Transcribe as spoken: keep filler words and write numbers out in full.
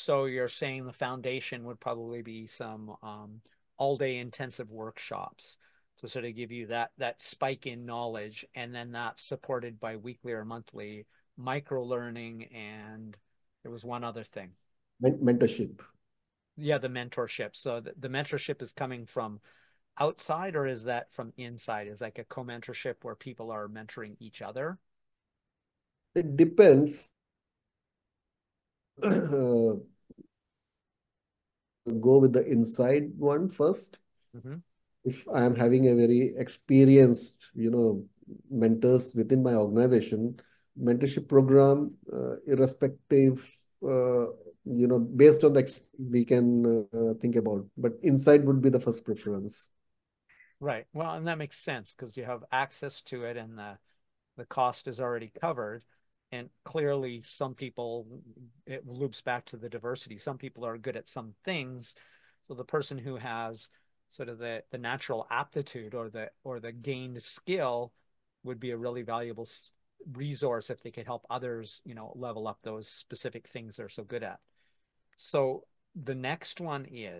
So you're saying the foundation would probably be some um, all-day intensive workshops to sort of give you that that spike in knowledge, and then that's supported by weekly or monthly micro-learning, and there was one other thing. Mentorship. Yeah, the mentorship. So the, the mentorship is coming from outside, or is that from inside? Is like a co-mentorship where people are mentoring each other? It depends. Uh, go with the inside one first. Mm-hmm. If I am having a very experienced, you know, mentors within my organization, mentorship program, uh, irrespective, uh, you know, based on the ex we can uh, think about. But inside would be the first preference. Right. Well, and that makes sense because you have access to it, and the the cost is already covered. And clearly some people, it loops back to the diversity. Some people are good at some things. So the person who has sort of the, the natural aptitude or the, or the gained skill would be a really valuable resource if they could help others, you know, level up those specific things they're so good at. So the next one is